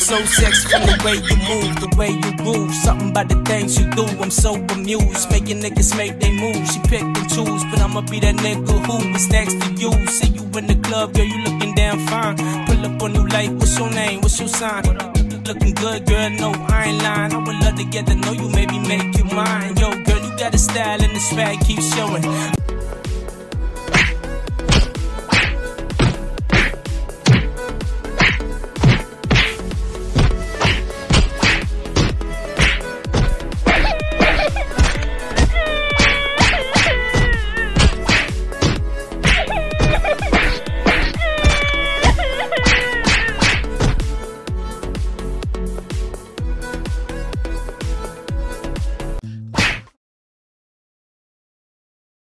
So sexy the way you move, the way you groove. Something about the things you do, I'm so bemused. Making niggas make they move, she pick and choose. But I'ma be that nigga who is next to you. See you in the club, girl, you looking damn fine. Pull up on you like, what's your name, what's your sign? Looking good, girl, no, I ain't lying. I would love to get to know you, maybe make you mine. Yo, girl, you got a style and the swag keeps showing.